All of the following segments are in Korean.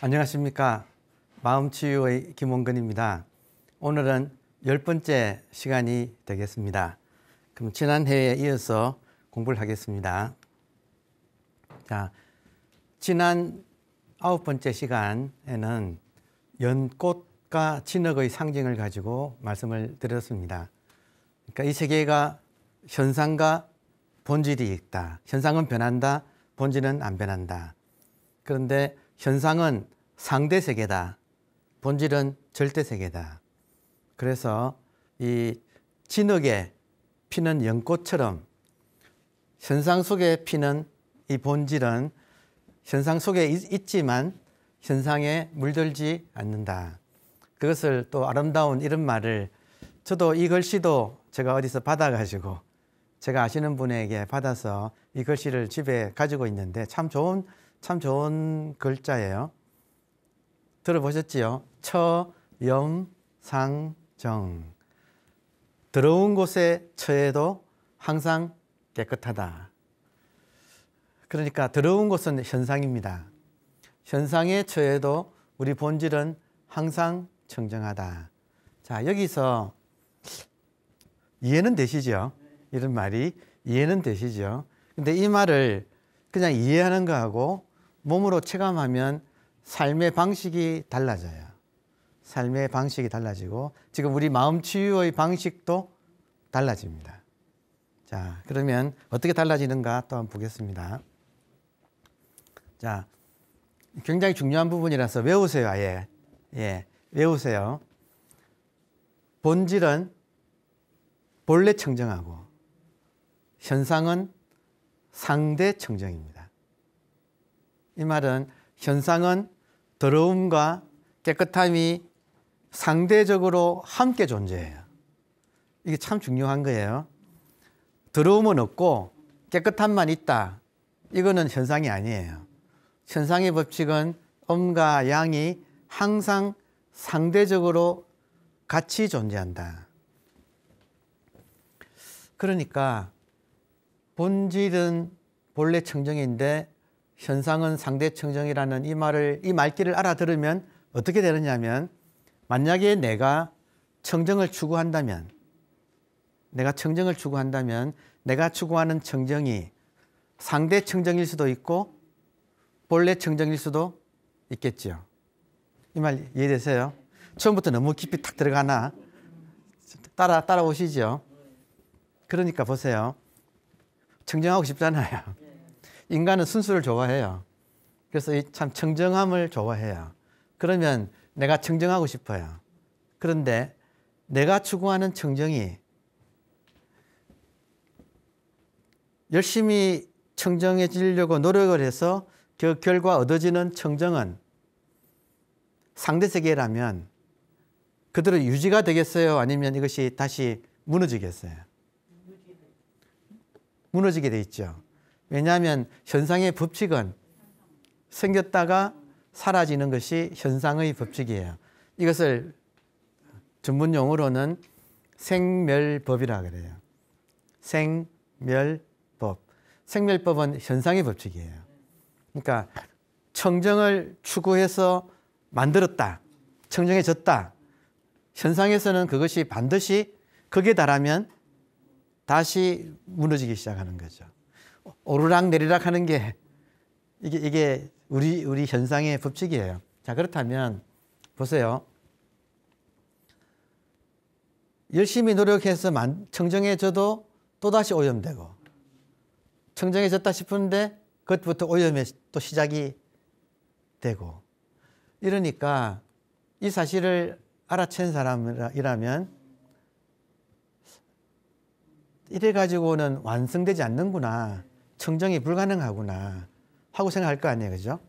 안녕하십니까. 마음치유의 김원근입니다. 오늘은 10번째 시간이 되겠습니다. 그럼 지난해에 이어서 공부를 하겠습니다. 자, 지난 9번째 시간에는 연꽃과 진흙의 상징을 가지고 말씀을 드렸습니다. 그러니까 이 세계가 현상과 본질이 있다. 현상은 변한다. 본질은 안 변한다. 그런데 현상은 상대 세계다. 본질은 절대 세계다. 그래서 이 진흙에 피는 연꽃처럼 현상 속에 피는 이 본질은 현상 속에 있지만 현상에 물들지 않는다. 그것을 또 아름다운 이런 말을 저도 이 글씨도 제가 어디서 받아가지고 제가 아시는 분에게 받아서 이 글씨를 집에 가지고 있는데 참 좋은 글자예요. 들어보셨지요? 처염상정. 더러운 곳에 처해도 항상 깨끗하다. 그러니까 더러운 곳은 현상입니다. 현상에 처해도 우리 본질은 항상 청정하다. 자, 여기서 이해는 되시죠? 이런 말이 이해는 되시죠? 근데 이 말을 그냥 이해하는 거하고 몸으로 체감하면 삶의 방식이 달라져요. 삶의 방식이 달라지고 지금 우리 마음 치유의 방식도 달라집니다. 자, 그러면 어떻게 달라지는가 또 한번 보겠습니다. 자, 굉장히 중요한 부분이라서 외우세요, 아예. 예, 외우세요. 본질은 본래 청정하고 현상은 상대 청정입니다. 이 말은 현상은 더러움과 깨끗함이 상대적으로 함께 존재해요. 이게 참 중요한 거예요. 더러움은 없고 깨끗함만 있다. 이거는 현상이 아니에요. 현상의 법칙은 음과 양이 항상 상대적으로 같이 존재한다. 그러니까 본질은 본래 청정인데 현상은 상대 청정이라는 이 말귀를 알아들으면 어떻게 되느냐면, 만약에 내가 청정을 추구한다면 내가 추구하는 청정이 상대 청정일 수도 있고 본래 청정일 수도 있겠지요. 이 말 이해되세요? 처음부터 너무 깊이 탁 들어가나? 따라오시죠? 그러니까 보세요. 청정하고 싶잖아요. 인간은 순수를 좋아해요. 그래서 참 청정함을 좋아해요. 그러면 내가 청정하고 싶어요. 그런데 내가 추구하는 청정이 열심히 청정해지려고 노력을 해서 그 결과 얻어지는 청정은 상대세계라면 그대로 유지가 되겠어요? 아니면 이것이 다시 무너지겠어요? 무너지게 돼 있죠. 왜냐하면 현상의 법칙은 생겼다가 사라지는 것이 현상의 법칙이에요. 이것을 전문 용어로는 생멸법이라고 그래요. 생멸법. 생멸법은 현상의 법칙이에요. 그러니까 청정을 추구해서 만들었다. 청정해졌다. 현상에서는 그것이 반드시 거기에 달하면 다시 무너지기 시작하는 거죠. 오르락 내리락 하는 게 이게 우리 현상의 법칙이에요. 자, 그렇다면 보세요. 열심히 노력해서 청정해져도 또다시 오염되고, 청정해졌다 싶은데 그것부터 오염이 또 시작이 되고, 이러니까 이 사실을 알아챈 사람이라면 이래가지고는 완성되지 않는구나, 청정이 불가능하구나 하고 생각할 거 아니에요. 그죠?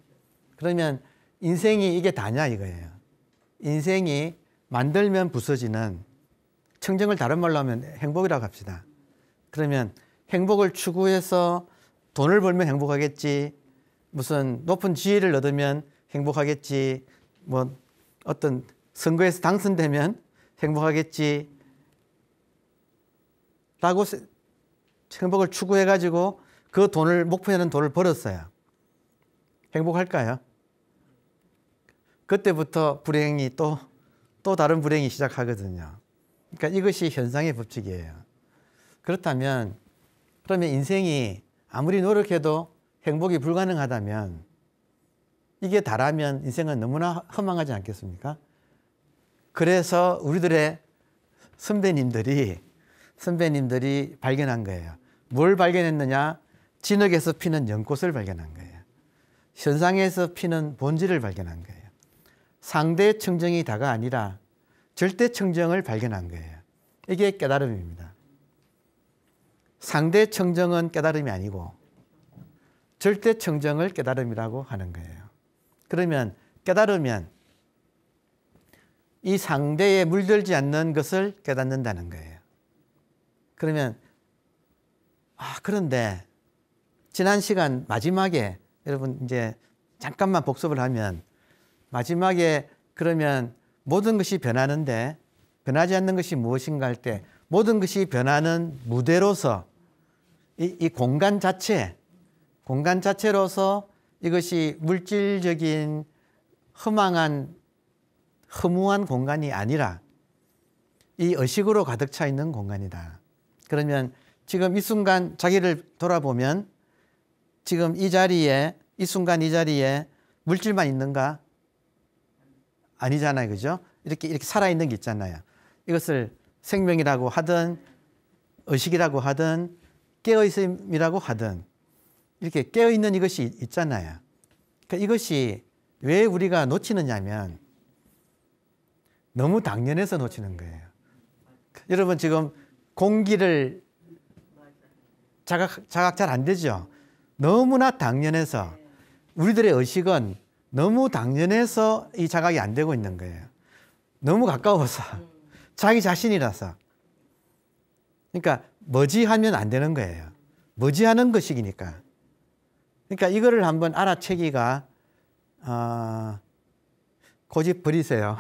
그러면 인생이 이게 다냐 이거예요. 인생이 만들면 부서지는, 청정을 다른 말로 하면 행복이라고 합시다. 그러면 행복을 추구해서 돈을 벌면 행복하겠지, 무슨 높은 지위를 얻으면 행복하겠지, 뭐 어떤 선거에서 당선되면 행복하겠지 라고 행복을 추구해가지고 그 돈을, 목표하는 돈을 벌었어요. 행복할까요? 그때부터 불행이 또 다른 불행이 시작하거든요. 그러니까 이것이 현상의 법칙이에요. 그러면 인생이 아무리 노력해도 행복이 불가능하다면, 이게 다라면 인생은 너무나 허망하지 않겠습니까? 그래서 우리들의 선배님들이 발견한 거예요. 뭘 발견했느냐? 진흙에서 피는 연꽃을 발견한 거예요. 현상에서 피는 본질을 발견한 거예요. 상대청정이 다가 아니라 절대청정을 발견한 거예요. 이게 깨달음입니다. 상대청정은 깨달음이 아니고 절대청정을 깨달음이라고 하는 거예요. 그러면 깨달으면 이 상대에 물들지 않는 것을 깨닫는다는 거예요. 그러면 그런데 지난 시간 마지막에 여러분 이제 잠깐만 복습을 하면, 마지막에 그러면 모든 것이 변하는데 변하지 않는 것이 무엇인가 할 때, 모든 것이 변하는 무대로서 이 공간 자체로서 이것이 물질적인 허무한 공간이 아니라 이 의식으로 가득 차 있는 공간이다. 그러면 지금 이 순간 자기를 돌아보면, 지금 이 자리에, 이 순간 이 자리에 물질만 있는가? 아니잖아요. 그죠? 이렇게 살아있는 게 있잖아요. 이것을 생명이라고 하든 의식이라고 하든 깨어있음이라고 하든 이렇게 깨어있는 이것이 있잖아요. 그러니까 이것이 왜 우리가 놓치느냐 하면 너무 당연해서 놓치는 거예요. 여러분 지금 공기를 자각 잘 안 되죠? 너무나 당연해서, 우리들의 의식은 너무 당연해서 이 자각이 안 되고 있는 거예요. 너무 가까워서, 자기 자신이라서. 그러니까 머지하면 안 되는 거예요. 머지하는 것이니까. 그러니까 이거를 한번 알아채기가, 고집 버리세요.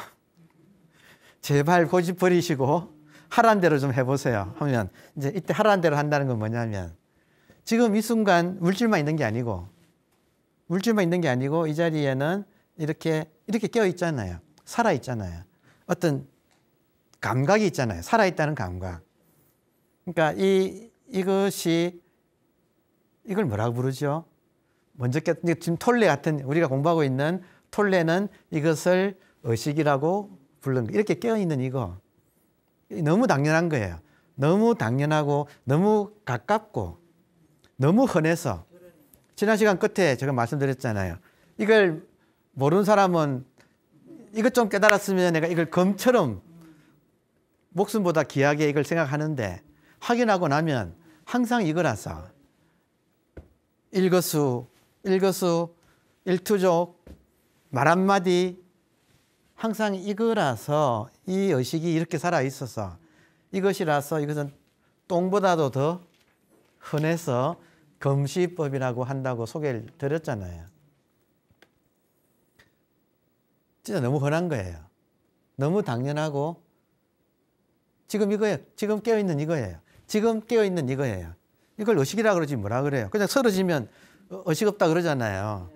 제발 고집 버리시고 하라는 대로 좀 해보세요 하면, 이제 이때 하라는 대로 한다는 건 뭐냐면, 지금 이 순간 물질만 있는 게 아니고 이 자리에는 이렇게 깨어 있잖아요. 살아 있잖아요. 어떤 감각이 있잖아요. 살아 있다는 감각. 그러니까 이걸 뭐라고 부르죠? 지금 톨레 같은, 우리가 공부하고 있는 톨레는 이것을 의식이라고 부른 거. 이렇게 깨어 있는 이거. 너무 당연한 거예요. 너무 당연하고 너무 가깝고 너무 흔해서. 지난 시간 끝에 제가 말씀드렸잖아요. 이걸 모르는 사람은 이것 좀 깨달았으면 내가 이걸 검처럼 목숨보다 귀하게 이걸 생각하는데, 확인하고 나면 항상 이거라서 일거수 일투족 말 한마디 항상 이거라서, 이 의식이 이렇게 살아 있어서 이것이라서, 이것은 똥보다도 더 흔해서 검시법이라고 한다고 소개를 드렸잖아요. 진짜 너무 흔한 거예요. 너무 당연하고 지금 이거예요. 지금 깨어있는 이거예요. 지금 깨어있는 이거예요. 이걸 의식이라고 그러지 뭐라 그래요. 그냥 쓰러지면 의식 없다 그러잖아요.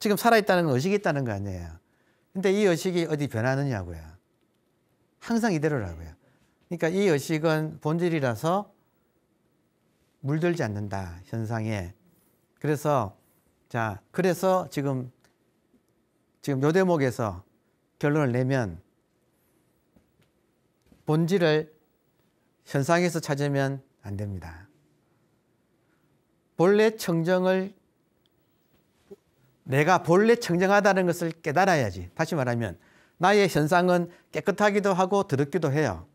지금 살아있다는 건 의식이 있다는 거 아니에요. 근데 이 의식이 어디 변하느냐고요. 항상 이대로라고요. 그러니까 이 의식은 본질이라서 물들지 않는다, 현상에. 그래서 지금 요 대목에서 결론을 내면, 본질을 현상에서 찾으면 안 됩니다. 본래 청정을, 내가 본래 청정하다는 것을 깨달아야지. 다시 말하면 나의 현상은 깨끗하기도 하고 더럽기도 해요.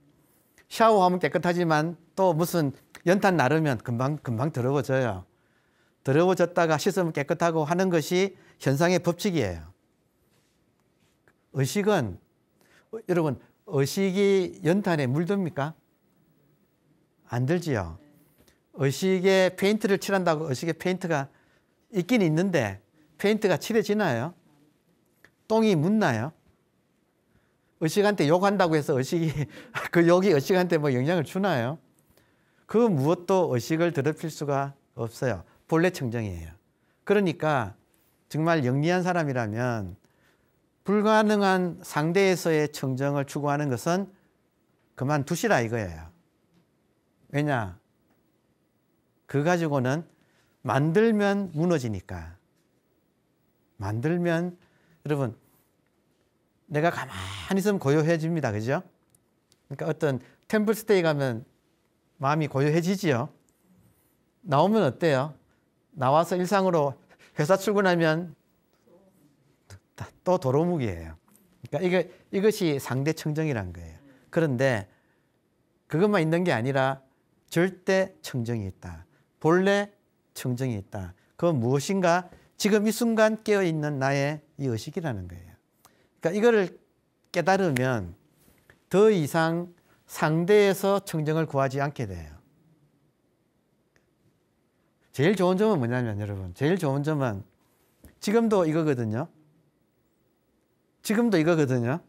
샤워하면 깨끗하지만 또 무슨 연탄 나르면 금방 더러워져요. 더러워졌다가 씻으면 깨끗하고 하는 것이 현상의 법칙이에요. 의식은, 여러분 의식이 연탄에 물듭니까? 안 들지요. 의식에 페인트를 칠한다고 의식에 페인트가 있긴 있는데 페인트가 칠해지나요? 똥이 묻나요? 의식한테 욕한다고 해서 의식이 그 욕이 의식한테 뭐 영향을 주나요? 그 무엇도 의식을 더럽힐 수가 없어요. 본래 청정이에요. 그러니까 정말 영리한 사람이라면 불가능한 상대에서의 청정을 추구하는 것은 그만두시라 이거예요. 왜냐? 그거 가지고는 만들면 무너지니까. 만들면, 여러분, 내가 가만히 있으면 고요해집니다. 그죠? 그러니까 어떤 템플스테이 가면 마음이 고요해지지요? 나오면 어때요? 나와서 일상으로 회사 출근하면 또 도로묵이에요. 그러니까 이것이 상대청정이란 거예요. 그런데 그것만 있는 게 아니라 절대 청정이 있다. 본래 청정이 있다. 그건 무엇인가? 지금 이 순간 깨어있는 나의 이 의식이라는 거예요. 그러니까 이거를 깨달으면 더 이상 상대에서 청정을 구하지 않게 돼요. 제일 좋은 점은 뭐냐면, 여러분, 제일 좋은 점은 지금도 이거거든요. 지금도 이거거든요.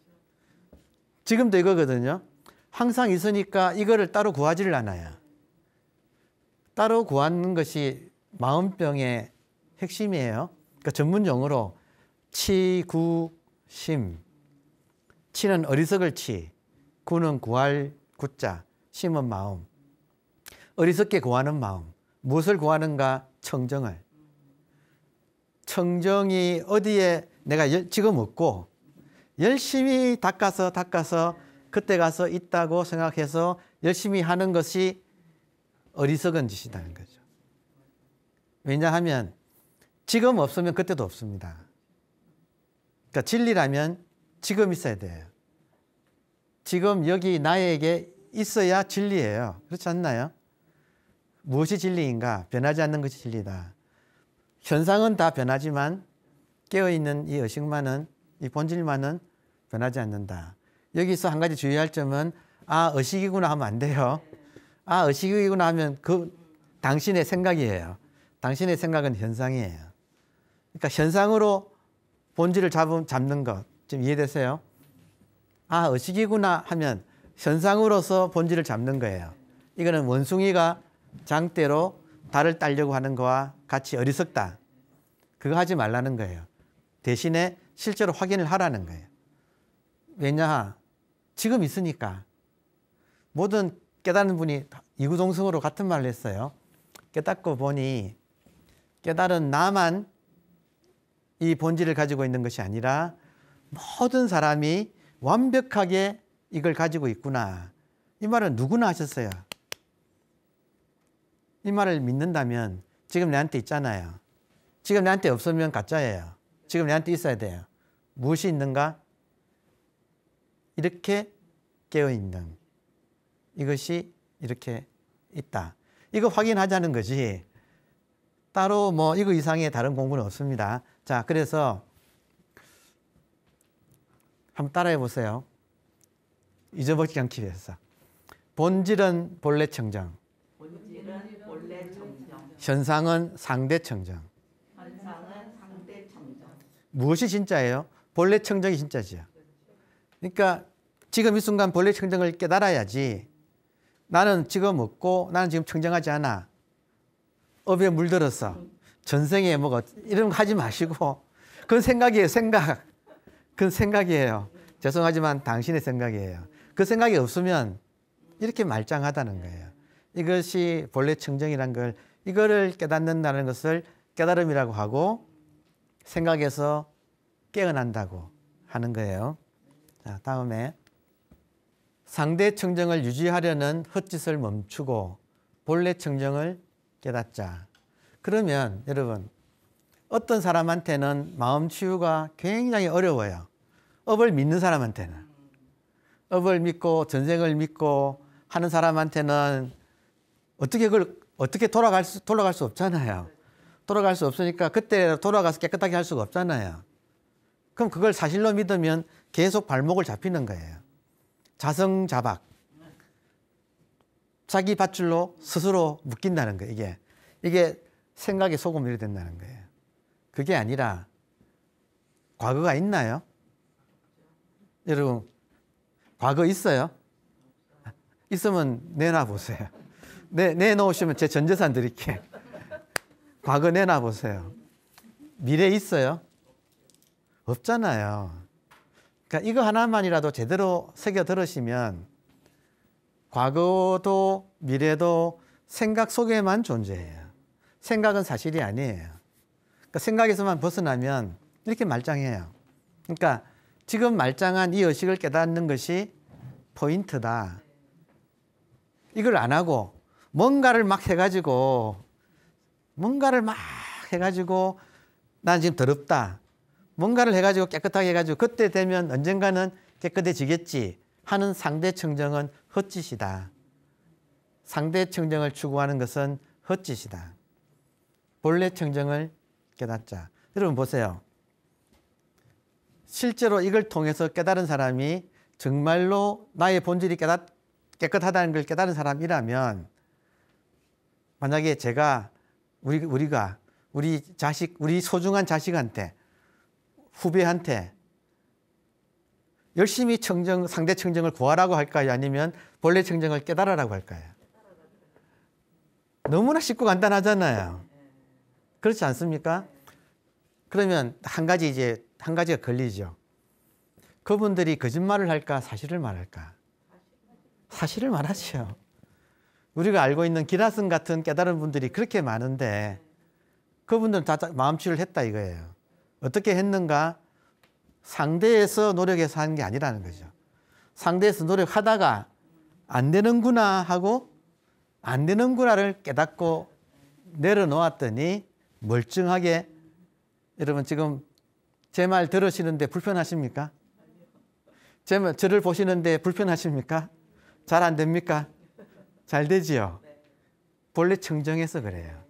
지금도 이거거든요. 항상 있으니까 이거를 따로 구하지를 않아요. 따로 구하는 것이 마음병의 핵심이에요. 그러니까 전문 용어로 치구심. 치는 어리석을 치, 구는 구할 구자, 심은 마음. 어리석게 구하는 마음. 무엇을 구하는가? 청정을. 청정이 어디에 내가 지금 없고 열심히 닦아서 그때 가서 있다고 생각해서 열심히 하는 것이 어리석은 짓이라는 거죠. 왜냐하면 지금 없으면 그때도 없습니다. 그러니까 진리라면 지금 있어야 돼요. 지금 여기 나에게 있어야 진리예요. 그렇지 않나요? 무엇이 진리인가? 변하지 않는 것이 진리다. 현상은 다 변하지만 깨어있는 이 의식만은, 이 본질만은 변하지 않는다. 여기서 한 가지 주의할 점은, 아, 의식이구나 하면 안 돼요. 아, 의식이구나 하면 그 당신의 생각이에요. 당신의 생각은 현상이에요. 그러니까 현상으로 본질을 잡는 것. 지금 이해되세요? 아, 의식이구나 하면 현상으로서 본질을 잡는 거예요. 이거는 원숭이가 장대로 달을 따려고 하는 거와 같이 어리석다. 그거 하지 말라는 거예요. 대신에 실제로 확인을 하라는 거예요. 왜냐? 지금 있으니까. 모든 깨닫는 분이 이구동성으로 같은 말을 했어요. 깨닫고 보니 깨달은 나만 이 본질을 가지고 있는 것이 아니라 모든 사람이 완벽하게 이걸 가지고 있구나. 이 말은 누구나 하셨어요. 이 말을 믿는다면 지금 내한테 있잖아요. 지금 내한테 없으면 가짜예요. 지금 내한테 있어야 돼요. 무엇이 있는가? 이렇게 깨어있는 이것이 이렇게 있다. 이거 확인하자는 거지. 따로 뭐 이거 이상의 다른 공부는 없습니다. 자, 그래서 한번 따라해 보세요. 잊어버리지 않기 위해서. 본질은 본래 청정. 본질은 본래 청정. 현상은 상대 청정. 현상은 상대 청정. 무엇이 진짜예요? 본래 청정이 진짜지요. 그러니까 지금 이 순간 본래 청정을 깨달아야지. 나는 지금 없고 나는 지금 청정하지 않아. 업에 물들었어. 전생에 뭐가 이런 거 하지 마시고. 그건 생각이에요. 생각. 그건 생각이에요. 죄송하지만 당신의 생각이에요. 그 생각이 없으면 이렇게 말짱하다는 거예요. 이것이 본래 청정이란 걸, 이거를 깨닫는다는 것을 깨달음이라고 하고 생각에서 깨어난다고 하는 거예요. 자, 다음에 상대 청정을 유지하려는 헛짓을 멈추고 본래 청정을 깨닫자. 그러면 여러분, 어떤 사람한테는 마음 치유가 굉장히 어려워요. 업을 믿는 사람한테는. 업을 믿고 전생을 믿고 하는 사람한테는 어떻게 그걸 어떻게 돌아갈 수 없잖아요. 돌아갈 수 없으니까 그때 돌아가서 깨끗하게 할 수가 없잖아요. 그럼 그걸 사실로 믿으면 계속 발목을 잡히는 거예요. 자성자박. 자기 밧줄로 스스로 묶인다는 거예요. 이게 생각의 소금이 된다는 거예요. 그게 아니라 과거가 있나요? 여러분, 과거 있어요? 있으면 내놔보세요. 내놓으시면 제 전재산 드릴게요. 과거 내놔보세요. 미래 있어요? 없잖아요. 그러니까 이거 하나만이라도 제대로 새겨 들으시면 과거도 미래도 생각 속에만 존재해요. 생각은 사실이 아니에요. 그러니까 생각에서만 벗어나면 이렇게 말짱해요. 그러니까 지금 말짱한 이 의식을 깨닫는 것이 포인트다. 이걸 안 하고 뭔가를 막 해가지고 난 지금 더럽다. 뭔가를 해가지고 깨끗하게 해가지고 그때 되면 언젠가는 깨끗해지겠지 하는 상대청정은 헛짓이다. 상대청정을 추구하는 것은 헛짓이다. 본래청정을 깨닫자. 여러분 보세요. 실제로 이걸 통해서 깨달은 사람이 정말로 나의 본질이 깨끗하다는 걸 깨달은 사람이라면, 만약에 제가 우리 자식, 우리 소중한 자식한테, 후배한테 열심히 청정, 상대 청정을 구하라고 할까요? 아니면 본래 청정을 깨달으라고 할까요? 너무나 쉽고 간단하잖아요. 그렇지 않습니까? 그러면 한 가지가 걸리죠. 그분들이 거짓말을 할까? 사실을 말할까? 사실을 말하죠. 우리가 알고 있는 기라성 같은 깨달은 분들이 그렇게 많은데 그분들은 다 마음치를 했다 이거예요. 어떻게 했는가? 상대에서 노력해서 하는 게 아니라는 거죠. 상대에서 노력하다가 안 되는구나 하고 안 되는구나를 깨닫고 내려놓았더니 멀쩡하게. 여러분 지금 제 말 들으시는데 불편하십니까? 저를 보시는데 불편하십니까? 잘 안 됩니까? 잘 되지요? 본래 청정해서 그래요.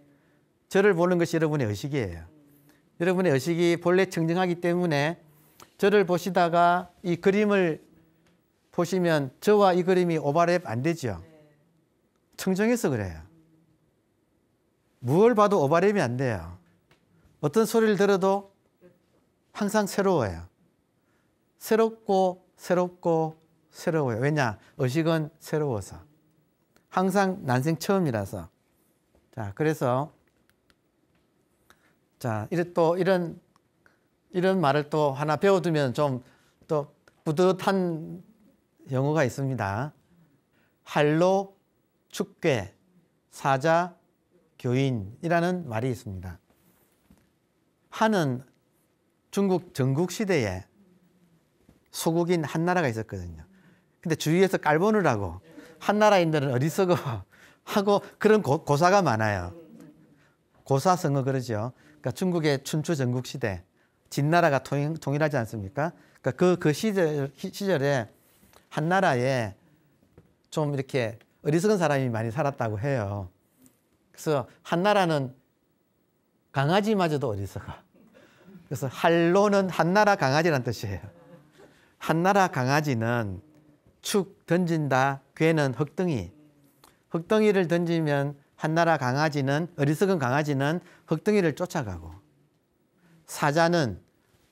저를 보는 것이 여러분의 의식이에요. 여러분의 의식이 본래 청정하기 때문에 저를 보시다가 이 그림을 보시면 저와 이 그림이 오버랩 안 되죠. 청정해서 그래요. 무얼 봐도 오버랩이 안 돼요. 어떤 소리를 들어도 항상 새로워요. 새롭고 새롭고 새로워요. 왜냐? 의식은 새로워서. 항상 난생 처음이라서. 자, 그래서 자, 이런 말을 또 하나 배워두면 좀 또 뿌듯한 용어가 있습니다. 할로축괴 사자 교인이라는 말이 있습니다. 한은 중국 전국시대에 소국인 한나라가 있었거든요. 근데 주위에서 깔보느라고 한나라인들은 어리석어 하고 그런 고사가 많아요. 고사성어 그러죠. 그러니까 중국의 춘추 전국시대 진나라가 통일하지 않습니까? 그러니까 그 시절에 한나라에 좀 이렇게 어리석은 사람이 많이 살았다고 해요. 그래서 한나라는 강아지마저도 어리석어. 그래서 한로는 한나라 강아지란 뜻이에요. 한나라 강아지는 축 던진다, 괴는 흙덩이. 흙덩이를 던지면 한나라 강아지는, 어리석은 강아지는 흙덩이를 쫓아가고, 사자는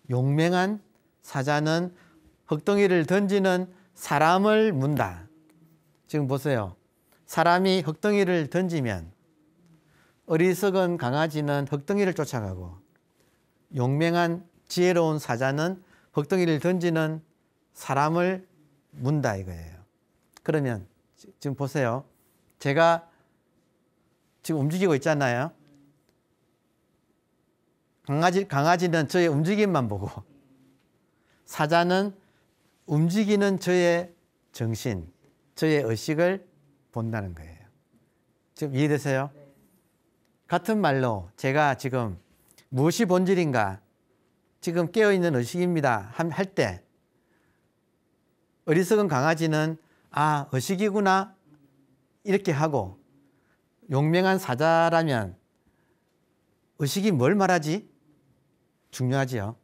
용맹한 사자는 흙덩이를 던지는 사람을 문다. 지금 보세요. 사람이 흙덩이를 던지면 어리석은 강아지는 흙덩이를 쫓아가고 용맹한 지혜로운 사자는 흙덩이를 던지는 사람을 문다 이거예요. 그러면 지금 보세요. 제가 지금 움직이고 있잖아요. 강아지는 저의 움직임만 보고 사자는 움직이는 저의 정신, 저의 의식을 본다는 거예요. 지금 이해되세요? 같은 말로 제가 지금 무엇이 본질인가, 지금 깨어있는 의식입니다 할 때 어리석은 강아지는 아, 의식이구나 이렇게 하고 용맹한 사자라면 의식이 뭘 말하지? 중요하지요.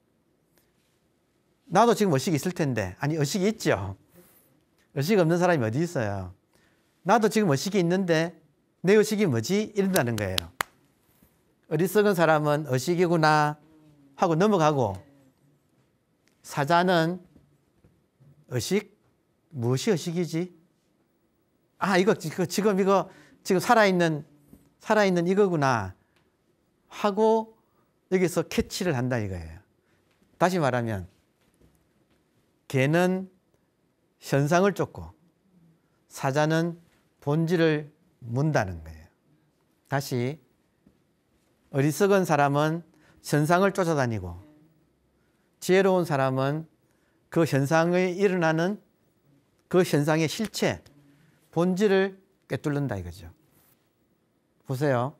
나도 지금 의식이 있을 텐데. 아니, 의식이 있죠. 의식 없는 사람이 어디 있어요. 나도 지금 의식이 있는데 내 의식이 뭐지? 이런다는 거예요. 어리석은 사람은 의식이구나 하고 넘어가고 사자는 의식? 무엇이 의식이지? 아, 이거 지금 살아있는 이거구나 하고 여기서 캐치를 한다 이거예요. 다시 말하면 개는 현상을 쫓고 사자는 본질을 문다는 거예요. 다시 어리석은 사람은 현상을 쫓아다니고 지혜로운 사람은 그 현상에 일어나는 그 현상의 실체, 본질을 꿰뚫는다 이거죠. 보세요.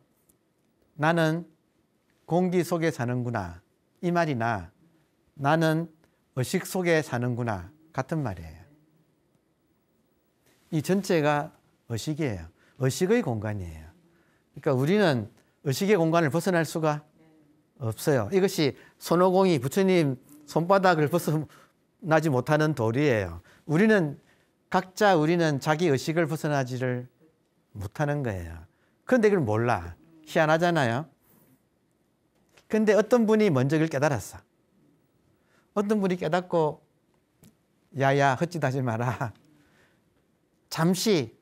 나는 공기 속에 사는구나 이 말이나 나는 의식 속에 사는구나 같은 말이에요. 이 전체가 의식이에요. 의식의 공간이에요. 그러니까 우리는 의식의 공간을 벗어날 수가 없어요. 이것이 손오공이 부처님 손바닥을 벗어나지 못하는 도리예요. 우리는 각자 우리는 자기 의식을 벗어나지를 못하는 거예요. 그런데 그걸 몰라. 희한하잖아요. 근데 어떤 분이 먼저 그걸 깨달았어. 어떤 분이 깨닫고 야야 헛짓하지 마라. 잠시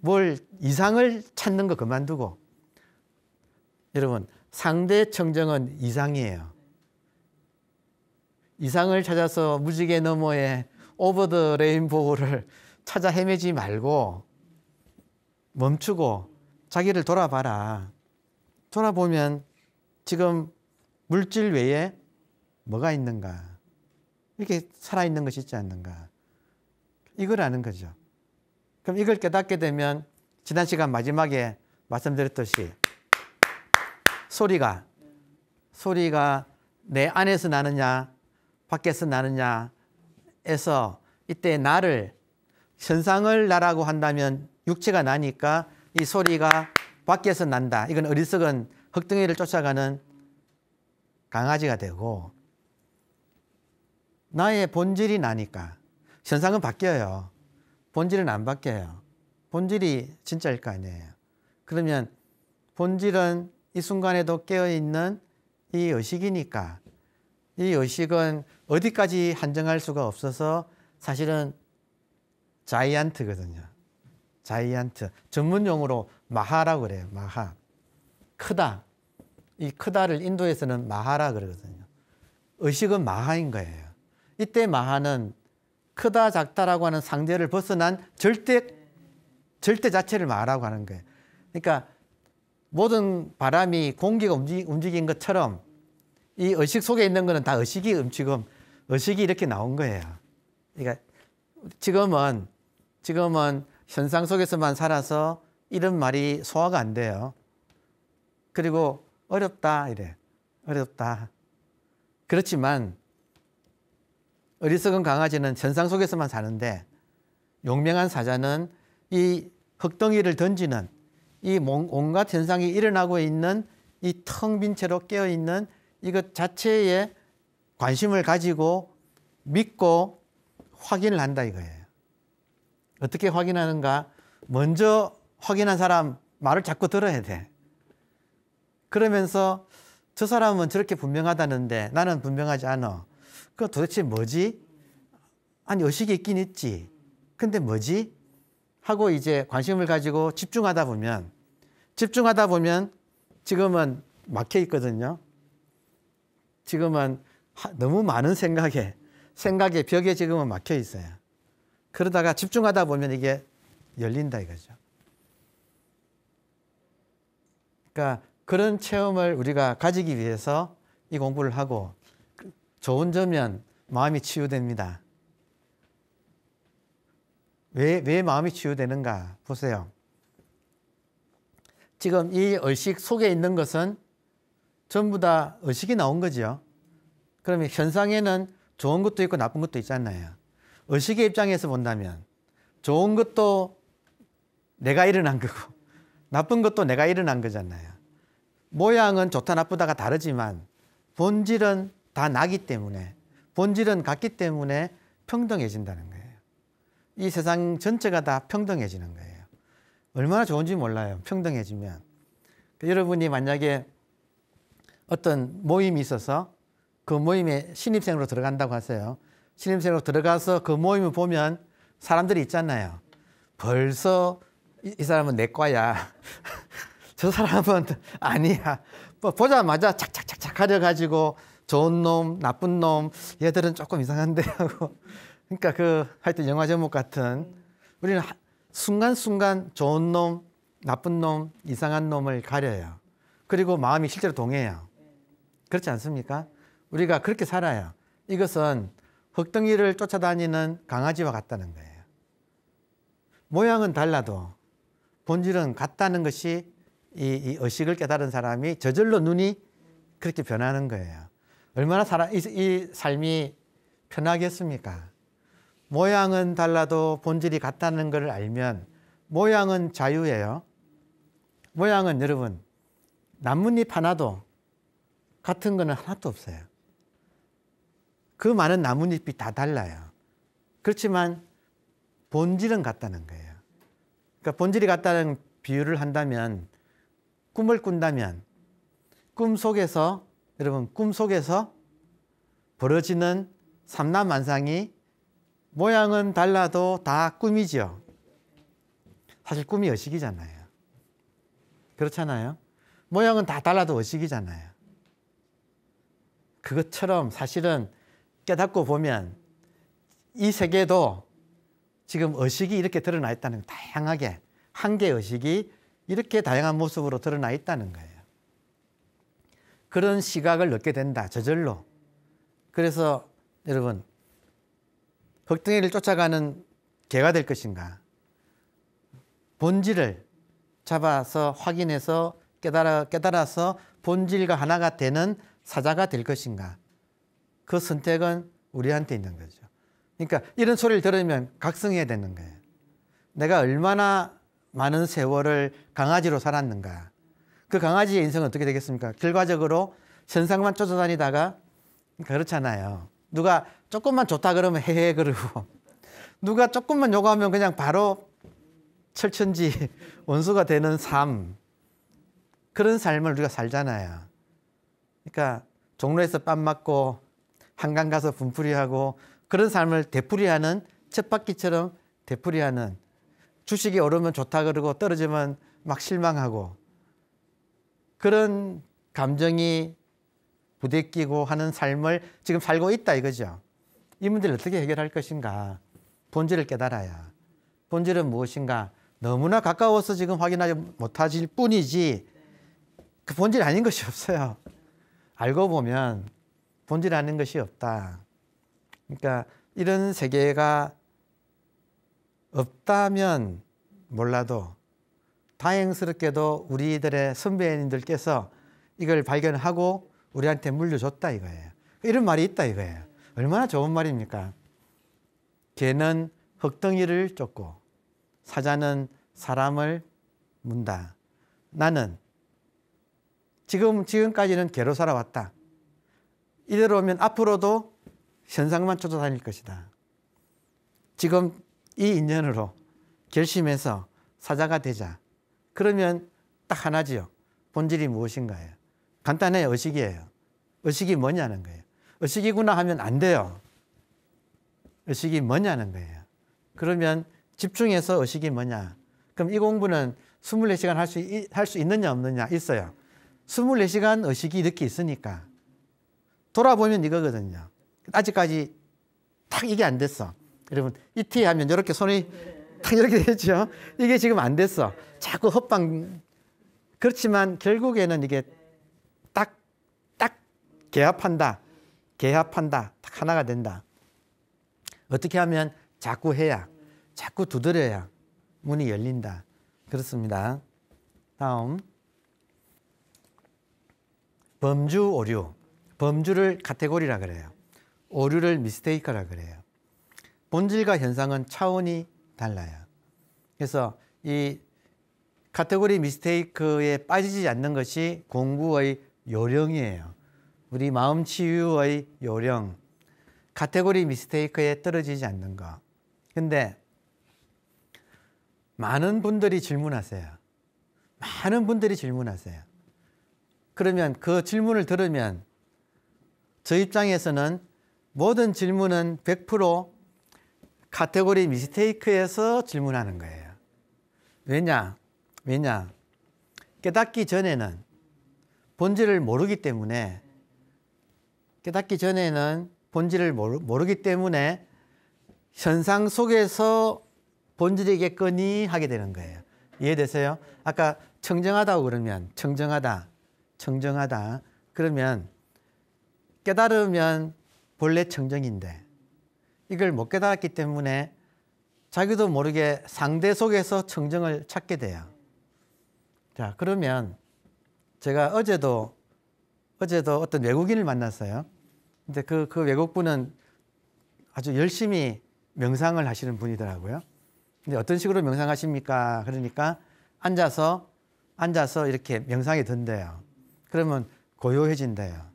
뭘 이상을 찾는 거 그만두고 여러분 상대청정은 이상이에요. 이상을 찾아서 무지개 너머에 오버 더 레인보우를 찾아 헤매지 말고 멈추고 자기를 돌아봐라. 돌아보면 지금 물질 외에 뭐가 있는가? 이렇게 살아있는 것이 있지 않는가? 이걸 아는 거죠. 그럼 이걸 깨닫게 되면 지난 시간 마지막에 말씀드렸듯이 소리가 내 안에서 나느냐 밖에서 나느냐에서 이때 나를 현상을 나라고 한다면 육체가 나니까 이 소리가 밖에서 난다. 이건 어리석은 흙덩이를 쫓아가는 강아지가 되고 나의 본질이 나니까 현상은 바뀌어요. 본질은 안 바뀌어요. 본질이 진짜일 거 아니에요. 그러면 본질은 이 순간에도 깨어있는 이 의식이니까 이 의식은 어디까지 한정할 수가 없어서 사실은 자이언트거든요. 자이언트. 전문용어로 마하라고 그래요. 마하. 크다. 이 크다를 인도에서는 마하라 그러거든요. 의식은 마하인 거예요. 이때 마하는 크다 작다라고 하는 상대를 벗어난 절대 자체를 마하라고 하는 거예요. 그러니까 모든 바람이 공기가 움직인 것처럼 이 의식 속에 있는 거는 다 의식이 지금 의식이 이렇게 나온 거예요. 그러니까 지금은 현상 속에서만 살아서 이런 말이 소화가 안 돼요. 그리고 어렵다 이래. 어렵다. 그렇지만 어리석은 강아지는 현상 속에서만 사는데 용맹한 사자는 이 흙덩이를 던지는 이 온갖 현상이 일어나고 있는 이 텅 빈 채로 깨어있는 이것 자체에 관심을 가지고 믿고 확인을 한다 이거예요. 어떻게 확인하는가? 먼저 확인한 사람 말을 자꾸 들어야 돼. 그러면서 저 사람은 저렇게 분명하다는데 나는 분명하지 않아. 그 도대체 뭐지? 아니 의식이 있긴 있지. 근데 뭐지? 하고 이제 관심을 가지고 집중하다 보면 지금은 막혀 있거든요. 지금은 너무 많은 생각의 벽에 지금은 막혀 있어요. 그러다가 집중하다 보면 이게 열린다 이거죠. 그러니까 그런 체험을 우리가 가지기 위해서 이 공부를 하고 좋은 점은 마음이 치유됩니다. 왜 마음이 치유되는가? 보세요. 지금 이 의식 속에 있는 것은 전부 다 의식이 나온 거죠. 그러면 현상에는 좋은 것도 있고 나쁜 것도 있잖아요. 의식의 입장에서 본다면 좋은 것도 내가 일어난 거고 나쁜 것도 내가 일어난 거잖아요. 모양은 좋다 나쁘다가 다르지만 본질은 다 나기 때문에 본질은 같기 때문에 평등해진다는 거예요. 이 세상 전체가 다 평등해지는 거예요. 얼마나 좋은지 몰라요. 평등해지면. 여러분이 만약에 어떤 모임이 있어서 그 모임에 신입생으로 들어간다고 하세요. 신입생으로 들어가서 그 모임을 보면 사람들이 있잖아요. 벌써 이 사람은 내 과야. 저 사람은 아니야. 보자마자 착착착착 가려가지고 좋은 놈, 나쁜 놈, 얘들은 조금 이상한데 하고. 그러니까 하여튼 영화 제목 같은, 우리는 순간순간 좋은 놈, 나쁜 놈, 이상한 놈을 가려요. 그리고 마음이 실제로 동해요. 그렇지 않습니까? 우리가 그렇게 살아요. 이것은 흙덩이를 쫓아다니는 강아지와 같다는 거예요. 모양은 달라도 본질은 같다는 것이 이 의식을 깨달은 사람이 저절로 눈이 그렇게 변하는 거예요. 얼마나 이 삶이 편하겠습니까? 모양은 달라도 본질이 같다는 걸 알면, 모양은 자유예요. 모양은 여러분, 나뭇잎 하나도 같은 거는 하나도 없어요. 그 많은 나뭇잎이 다 달라요. 그렇지만 본질은 같다는 거예요. 그러니까 본질이 같다는 비유를 한다면, 꿈을 꾼다면 꿈속에서, 여러분, 꿈속에서 벌어지는 삼라만상이 모양은 달라도 다 꿈이죠. 사실 꿈이 의식이잖아요. 그렇잖아요. 모양은 다 달라도 의식이잖아요. 그것처럼 사실은 깨닫고 보면 이 세계도 지금 의식이 이렇게 드러나 있다는 거예요. 다양하게 한 개의 의식이 이렇게 다양한 모습으로 드러나 있다는 거예요. 그런 시각을 얻게 된다, 저절로. 그래서 여러분, 흙덩이를 쫓아가는 개가 될 것인가, 본질을 잡아서 확인해서 깨달아서 본질과 하나가 되는 사자가 될 것인가, 그 선택은 우리한테 있는 거죠. 그러니까 이런 소리를 들으면 각성해야 되는 거예요. 내가 얼마나 많은 세월을 강아지로 살았는가, 그 강아지의 인생은 어떻게 되겠습니까? 결과적으로 현상만 쫓아다니다가, 그렇잖아요. 누가 조금만 좋다 그러면 헤헤 그러고, 누가 조금만 요구하면 그냥 바로 철천지 원수가 되는 삶, 그런 삶을 우리가 살잖아요. 그러니까 종로에서 뺨 맞고 한강 가서 분풀이하고, 그런 삶을 되풀이하는, 쳇바퀴처럼 되풀이하는, 주식이 오르면 좋다 그러고 떨어지면 막 실망하고, 그런 감정이 부대끼고 하는 삶을 지금 살고 있다 이거죠. 이 문제를 어떻게 해결할 것인가, 본질을 깨달아야. 본질은 무엇인가 너무나 가까워서 지금 확인하지 못하실 뿐이지, 그 본질 아닌 것이 없어요. 알고 보면 본질 아닌 것이 없다. 그러니까 이런 세계가 없다면 몰라도 다행스럽게도 우리들의 선배님들께서 이걸 발견하고 우리한테 물려줬다 이거예요. 이런 말이 있다 이거예요. 얼마나 좋은 말입니까? 개는 흙덩이를 쫓고 사자는 사람을 문다. 나는 지금까지는 개로 살아왔다. 이대로 오면 앞으로도 현상만 쫓아다닐 것이다. 지금 이 인연으로 결심해서 사자가 되자. 그러면 딱 하나지요. 본질이 무엇인가요? 간단해요. 의식이에요. 의식이 뭐냐는 거예요. 의식이구나 하면 안 돼요. 의식이 뭐냐는 거예요. 그러면 집중해서 의식이 뭐냐. 그럼 이 공부는 24시간 할 수 있느냐 없느냐? 있어요. 24시간 의식이 이렇게 있으니까 돌아보면 이거거든요. 아직까지 딱 이게 안 됐어. 여러분, 이티 하면 이렇게 손이 딱 이렇게 되죠. 이게 지금 안 됐어. 자꾸 헛방. 그렇지만 결국에는 이게 딱 개합한다. 딱 하나가 된다. 어떻게 하면 자꾸 해야, 자꾸 두드려야 문이 열린다. 그렇습니다. 다음, 범주 오류. 범주를 카테고리라 그래요. 오류를 미스테이크라 그래요. 본질과 현상은 차원이 달라요. 그래서 이 카테고리 미스테이크에 빠지지 않는 것이 공부의 요령이에요. 우리 마음 치유의 요령. 카테고리 미스테이크에 떨어지지 않는 거. 근데 많은 분들이 질문하세요. 그러면 그 질문을 들으면 저 입장에서는 모든 질문은 100% 카테고리 미스테이크에서 질문하는 거예요. 왜냐? 깨닫기 전에는 본질을 모르기 때문에 깨닫기 전에는 본질을 모르기 때문에 현상 속에서 본질이겠거니 하게 되는 거예요. 이해되세요? 아까 청정하다고 그러면 청정하다 그러면 깨달으면 본래 청정인데 이걸 못 깨달았기 때문에 자기도 모르게 상대 속에서 청정을 찾게 돼요. 자, 그러면 제가 어제도 어떤 외국인을 만났어요. 근데 그 외국분은 아주 열심히 명상을 하시는 분이더라고요. 근데 어떤 식으로 명상하십니까? 그러니까 앉아서 이렇게 명상이 든대요. 그러면 고요해진대요.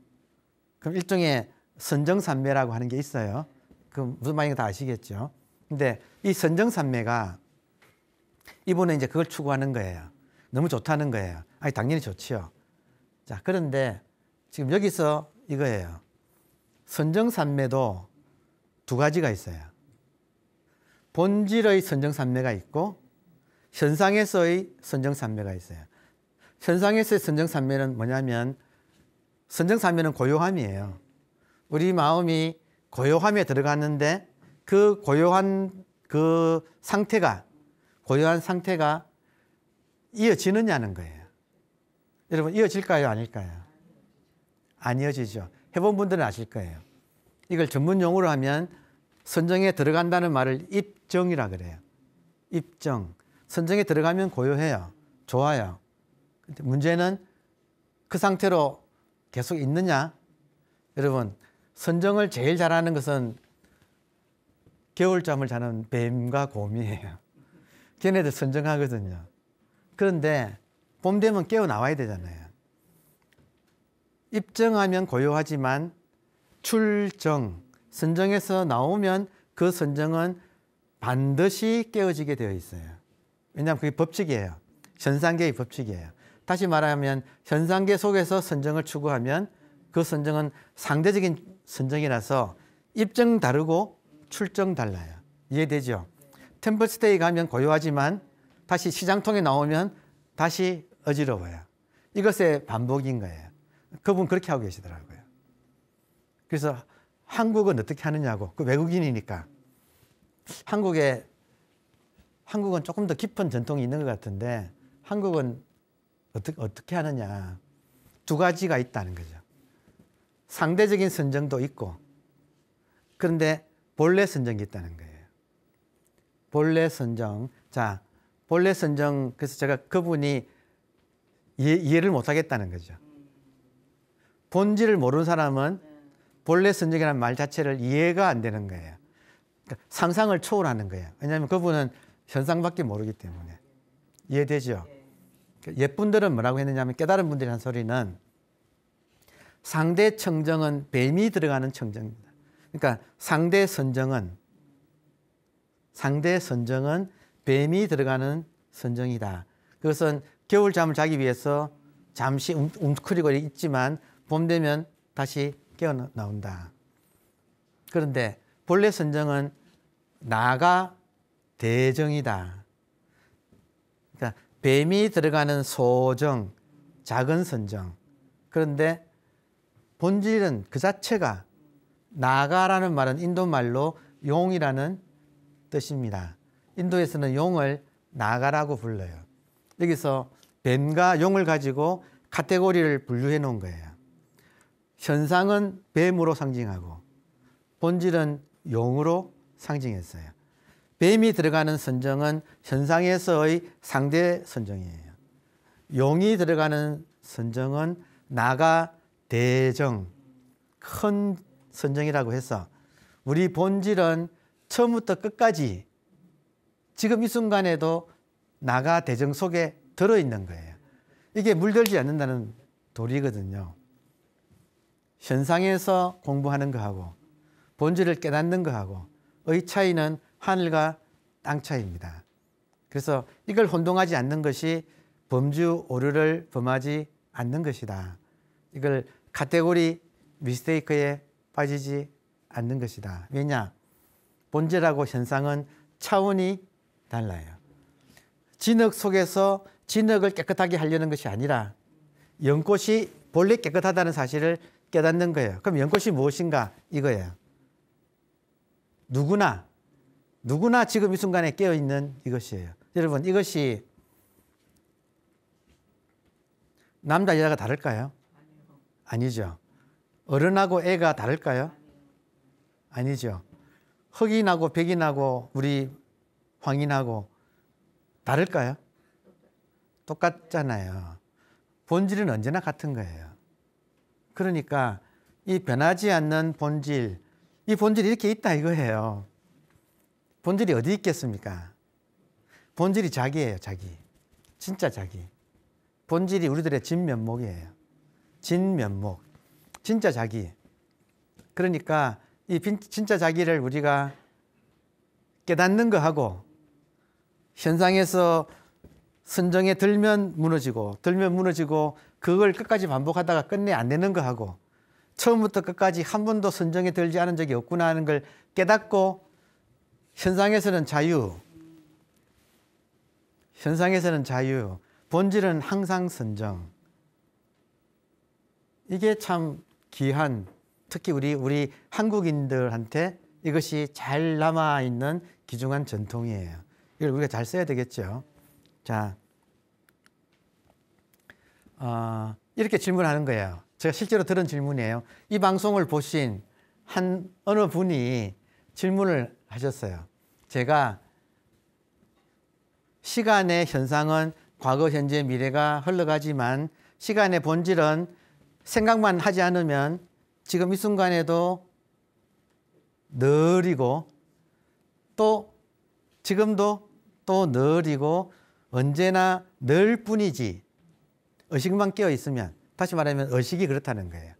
그럼 일종의 선정삼매라고 하는 게 있어요. 그 무슨 말인가 다 아시겠죠? 근데 이 선정삼매가 이분은 이제 그걸 추구하는 거예요. 너무 좋다는 거예요. 아니, 당연히 좋지요. 자, 그런데 지금 여기서 이거예요. 선정삼매도 두 가지가 있어요. 본질의 선정삼매가 있고 현상에서의 선정삼매가 있어요. 현상에서의 선정삼매는 뭐냐면 선정삼매는 고요함이에요. 우리 마음이 고요함에 들어갔는데 그 고요한 그 상태가 이어지느냐는 거예요. 여러분, 이어질까요? 아닐까요? 안 이어지죠. 해본 분들은 아실 거예요. 이걸 전문 용어로 하면 선정에 들어간다는 말을 입정이라 그래요. 입정. 선정에 들어가면 고요해요. 좋아요. 근데 문제는 그 상태로 계속 있느냐? 여러분, 선정을 제일 잘하는 것은 겨울잠을 자는 뱀과 곰이에요. 걔네들 선정하거든요. 그런데 봄 되면 깨어나와야 되잖아요. 입정하면 고요하지만 출정, 선정에서 나오면 그 선정은 반드시 깨어지게 되어 있어요. 왜냐하면 그게 법칙이에요. 현상계의 법칙이에요. 다시 말하면 현상계 속에서 선정을 추구하면 그 선정은 상대적인 선정이라서 입정 다르고 출정 달라요. 이해되죠? 템플스테이 가면 고요하지만 다시 시장통에 나오면 다시 어지러워요. 이것의 반복인 거예요. 그분 그렇게 하고 계시더라고요. 그래서 한국은 어떻게 하느냐고. 그 외국인이니까. 한국은 조금 더 깊은 전통이 있는 것 같은데 한국은 어떻게 하느냐. 두 가지가 있다는 거죠. 상대적인 선정도 있고 그런데 본래 선정이 있다는 거예요. 본래 선정. 자, 본래 선정. 그래서 제가 그분이 이해를 못하겠다는 거죠. 본질을 모르는 사람은 본래 선정이라는 말 자체를 이해가 안 되는 거예요. 그러니까 상상을 초월하는 거예요. 왜냐하면 그분은 현상밖에 모르기 때문에. 이해되죠? 옛분들은 뭐라고 했느냐면 깨달은 분들이 한 소리는 상대 청정은 뱀이 들어가는 청정입니다. 그러니까 상대 선정은 뱀이 들어가는 선정이다. 그것은 겨울잠을 자기 위해서 잠시 움츠크리고 있지만 봄 되면 다시 깨어나온다. 그런데 본래 선정은 나가대정이다. 그러니까 뱀이 들어가는 소정, 작은 선정. 그런데 본질은 그 자체가 나가라는 말은 인도말로 용이라는 뜻입니다. 인도에서는 용을 나가라고 불러요. 여기서 뱀과 용을 가지고 카테고리를 분류해 놓은 거예요. 현상은 뱀으로 상징하고 본질은 용으로 상징했어요. 뱀이 들어가는 선정은 현상에서의 상대 선정이에요. 용이 들어가는 선정은 나가대정, 큰 선정이라고 해서 우리 본질은 처음부터 끝까지 지금 이 순간에도 나가대정 속에 들어있는 거예요. 이게 물들지 않는다는 도리거든요. 현상에서 공부하는 거하고 본질을 깨닫는 거하고 의 차이는 하늘과 땅 차이입니다. 그래서 이걸 혼동하지 않는 것이 범주 오류를 범하지 않는 것이다. 이걸 카테고리 미스테이크에 빠지지 않는 것이다. 왜냐? 본질하고 현상은 차원이 달라요. 진흙 속에서 진흙을 깨끗하게 하려는 것이 아니라 연꽃이 본래 깨끗하다는 사실을 깨닫는 거예요. 그럼 연꽃이 무엇인가? 이거예요. 누구나 지금 이 순간에 깨어있는 이것이에요. 여러분, 이것이 남자, 여자가 다를까요? 아니죠. 어른하고 애가 다를까요? 아니죠. 흑인하고 백인하고 우리 황인하고 다를까요? 똑같잖아요. 본질은 언제나 같은 거예요. 그러니까 이 변하지 않는 본질, 이 본질이 이렇게 있다 이거예요. 본질이 어디 있겠습니까? 본질이 자기예요, 자기. 진짜 자기. 본질이 우리들의 진면목이에요. 진면목. 진짜 자기. 그러니까 이 진짜 자기를 우리가 깨닫는 거하고 현상에서 선정에 들면 무너지고 그걸 끝까지 반복하다가 끝내 안 되는 거하고 처음부터 끝까지 한 번도 선정에 들지 않은 적이 없구나 하는 걸 깨닫고 현상에서는 자유, 본질은 항상 선정. 이게 참 귀한, 특히 우리 한국인들한테 이것이 잘 남아있는 귀중한 전통이에요. 이걸 우리가 잘 써야 되겠죠. 자, 이렇게 질문하는 거예요. 제가 실제로 들은 질문이에요. 이 방송을 보신 어느 분이 질문을 하셨어요. 제가 시간의 현상은 과거, 현재, 미래가 흘러가지만 시간의 본질은 생각만 하지 않으면 지금 이 순간에도 느리고 또 지금도 또 느리고 언제나 늘 뿐이지 의식만 깨어 있으면, 다시 말하면 의식이 그렇다는 거예요.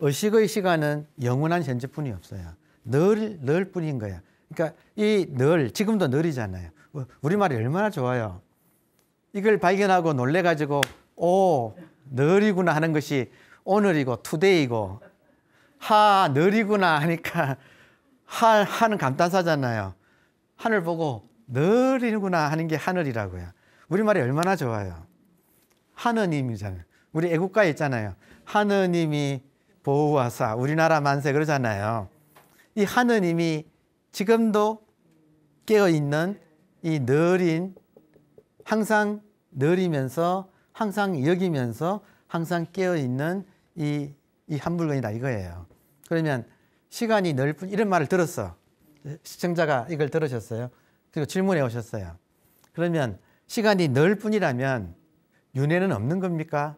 의식의 시간은 영원한 현재뿐이 없어요. 늘 뿐인 거예요. 그러니까 이 늘, 지금도 늘이잖아요. 우리말이 얼마나 좋아요. 이걸 발견하고 놀래가지고 오, 늘이구나 하는 것이 오늘이고 투데이고 하, 늘이구나 하니까 하는 감탄사잖아요. 하늘 보고 늘이구나 하는 게 하늘이라고요. 우리말이 얼마나 좋아요. 하느님이잖아요. 우리 애국가에 있잖아요. 하느님이 보호하사 우리나라 만세 그러잖아요. 이 하느님이 지금도 깨어있는 이 느린, 항상 느리면서 항상 여기면서 항상 깨어있는 이 한 물건이다 이거예요. 그러면 시간이 늘 뿐, 이런 말을 들었어. 시청자가 이걸 들으셨어요. 그리고 질문해 오셨어요. 그러면 시간이 늘 뿐이라면 윤회는 없는 겁니까?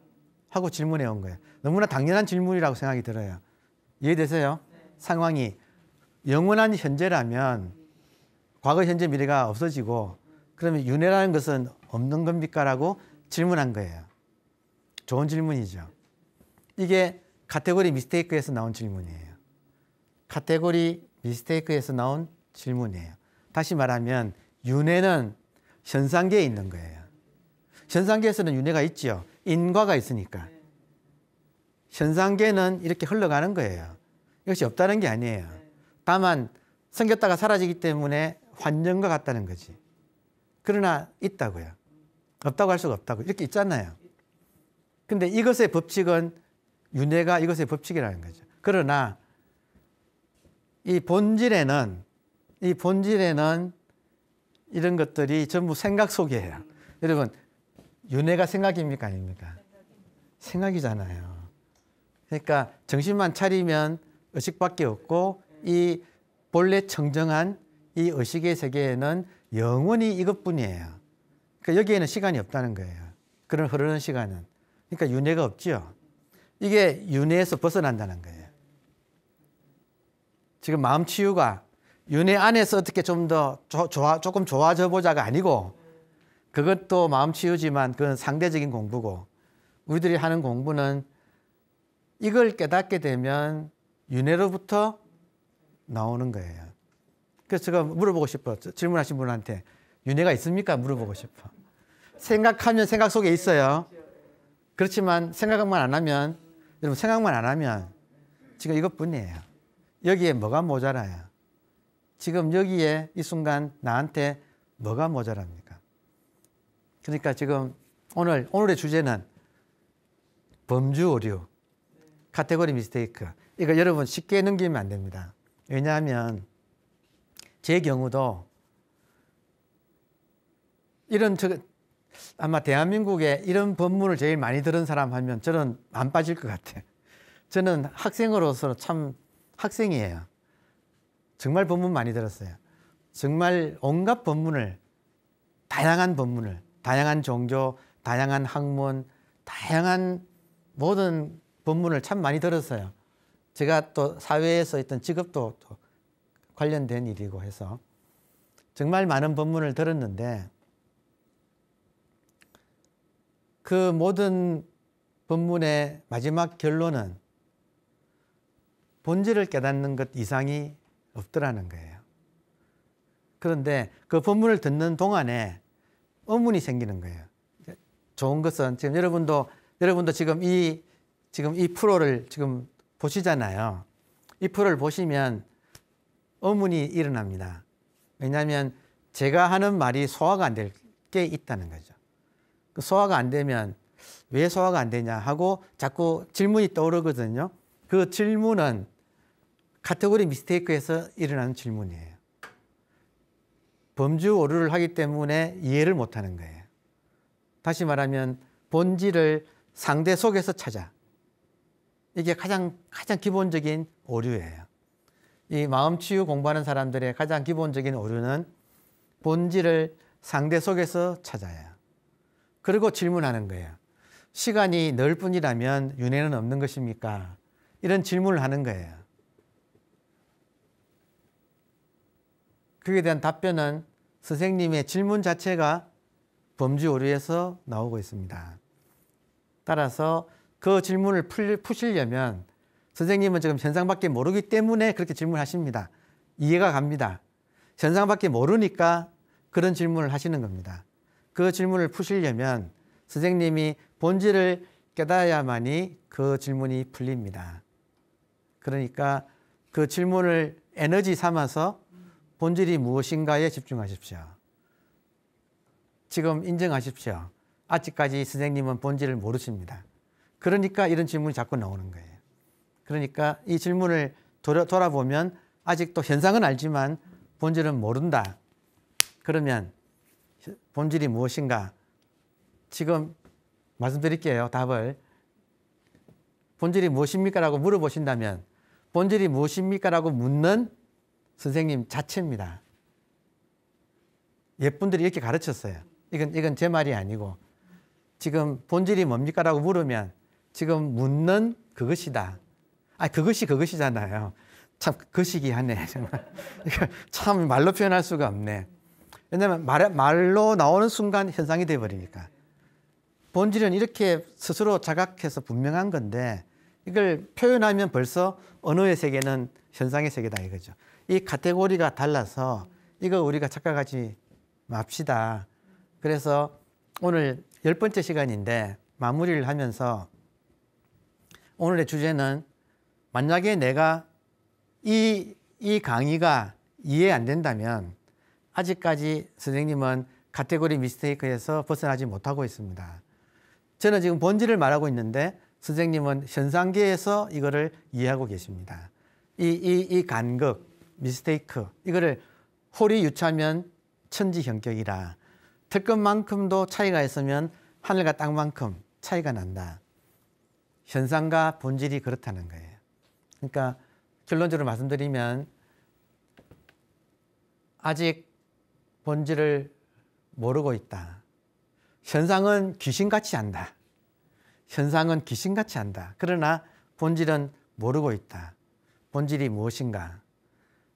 하고 질문해 온 거예요. 너무나 당연한 질문이라고 생각이 들어요. 이해되세요? 네. 상황이 영원한 현재라면 과거, 현재, 미래가 없어지고 그러면 윤회라는 것은 없는 겁니까? 라고 질문한 거예요. 좋은 질문이죠. 이게 카테고리 미스테이크에서 나온 질문이에요. 카테고리 미스테이크에서 나온 질문이에요. 다시 말하면 윤회는 현상계에 있는 거예요. 현상계에서는 윤회가 있죠. 인과가 있으니까. 현상계는 이렇게 흘러가는 거예요. 이것이 없다는 게 아니에요. 다만 생겼다가 사라지기 때문에 환영과 같다는 거지. 그러나 있다고요. 없다고 할 수가 없다고. 이렇게 있잖아요. 근데 이것의 법칙은 윤회가 이것의 법칙이라는 거죠. 그러나 이 본질에는 이런 것들이 전부 생각 속이에요. 여러분, 윤회가 생각입니까? 아닙니까? 생각이잖아요. 그러니까 정신만 차리면 의식밖에 없고 이 본래 청정한 이 의식의 세계에는 영원히 이것뿐이에요. 그러니까 여기에는 시간이 없다는 거예요. 그런 흐르는 시간은. 그러니까 윤회가 없죠. 이게 윤회에서 벗어난다는 거예요. 지금 마음 치유가 윤회 안에서 어떻게 좀 더 조금 좋아져 보자가 아니고, 그것도 마음 치유지만 그건 상대적인 공부고, 우리들이 하는 공부는 이걸 깨닫게 되면 윤회로부터 나오는 거예요. 그래서 제가 물어보고 싶어. 질문하신 분한테 윤회가 있습니까? 물어보고 싶어. 생각하면 생각 속에 있어요. 그렇지만 생각만 안 하면 지금 이것뿐이에요. 여기에 뭐가 모자라요? 지금 여기에 이 순간 나한테 뭐가 모자랍니까? 그러니까 지금 오늘의 주제는 범주 오류, 카테고리 미스테이크. 이거 여러분 쉽게 넘기면 안 됩니다. 왜냐하면 제 경우도 이런 아마 대한민국에 이런 법문을 제일 많이 들은 사람 하면 저는 안 빠질 것 같아요. 저는 학생으로서 참 학생이에요. 정말 법문 많이 들었어요. 정말 온갖 법문을, 다양한 법문을, 다양한 종교, 다양한 학문, 다양한 모든 법문을 참 많이 들었어요. 제가 또 사회에서 있던 직업도 또 관련된 일이고 해서 정말 많은 법문을 들었는데, 그 모든 법문의 마지막 결론은 본질을 깨닫는 것 이상이 없더라는 거예요. 그런데 그 법문을 듣는 동안에 의문이 생기는 거예요. 좋은 것은 지금 여러분도 지금 이 프로를 지금 보시잖아요. 이 프로를 보시면 의문이 일어납니다. 왜냐하면 제가 하는 말이 소화가 안 될 게 있다는 거죠. 소화가 안 되면 왜 소화가 안 되냐 하고 자꾸 질문이 떠오르거든요. 그 질문은 카테고리 미스테이크에서 일어나는 질문이에요. 범주 오류를 하기 때문에 이해를 못하는 거예요. 다시 말하면 본질을 상대 속에서 찾아. 이게 가장 기본적인 오류예요. 이 마음치유 공부하는 사람들의 가장 기본적인 오류는 본질을 상대 속에서 찾아요. 그리고 질문하는 거예요. 시간이 널 뿐이라면 윤회는 없는 것입니까? 이런 질문을 하는 거예요. 그에 대한 답변은 선생님의 질문 자체가 범주 오류에서 나오고 있습니다. 따라서 그 질문을 푸시려면 선생님은 지금 현상밖에 모르기 때문에 그렇게 질문하십니다. 이해가 갑니다. 현상밖에 모르니까 그런 질문을 하시는 겁니다. 그 질문을 푸시려면 선생님이 본질을 깨달아야만이 그 질문이 풀립니다. 그러니까 그 질문을 에너지 삼아서 본질이 무엇인가에 집중하십시오. 지금 인정하십시오. 아직까지 선생님은 본질을 모르십니다. 그러니까 이런 질문이 자꾸 나오는 거예요. 그러니까 이 질문을 돌아보면 아직도 현상은 알지만 본질은 모른다. 그러면 본질이 무엇인가? 지금 말씀드릴게요. 답을. 본질이 무엇입니까? 라고 물어보신다면 본질이 무엇입니까? 라고 묻는 선생님 자체입니다. 옛분들이 이렇게 가르쳤어요. 이건 제 말이 아니고 지금 본질이 뭡니까? 라고 물으면 지금 묻는 그것이다. 아, 그것이 그것이잖아요. 참 거시기하네. 참 말로 표현할 수가 없네. 왜냐하면 말로 나오는 순간 현상이 되어버리니까. 본질은 이렇게 스스로 자각해서 분명한 건데 이걸 표현하면 벌써 언어의 세계는 현상의 세계다 이거죠. 이 카테고리가 달라서 이거 우리가 착각하지 맙시다. 그래서 오늘 10번째 시간인데 마무리를 하면서 오늘의 주제는 만약에 내가 이 강의가 이해 안 된다면 아직까지 선생님은 카테고리 미스테이크에서 벗어나지 못하고 있습니다. 저는 지금 본질을 말하고 있는데 선생님은 현상계에서 이거를 이해하고 계십니다. 이 간극, 미스테이크, 이거를 호리 유차면 천지 현격이라. 특급만큼도 차이가 있으면 하늘과 땅만큼 차이가 난다. 현상과 본질이 그렇다는 거예요. 그러니까 결론적으로 말씀드리면 아직 본질을 모르고 있다. 현상은 귀신같이 안다. 현상은 귀신같이 안다. 그러나 본질은 모르고 있다. 본질이 무엇인가?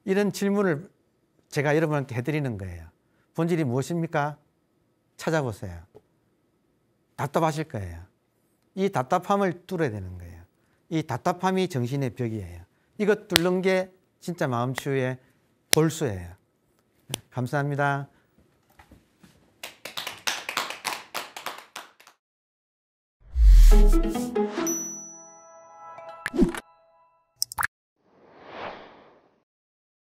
이런 질문을 제가 여러분한테 해드리는 거예요. 본질이 무엇입니까? 찾아보세요. 답답하실 거예요. 이 답답함을 뚫어야 되는 거예요. 이 답답함이 정신의 벽이에요. 이것 뚫는 게 진짜 마음치유의 골수예요. 감사합니다.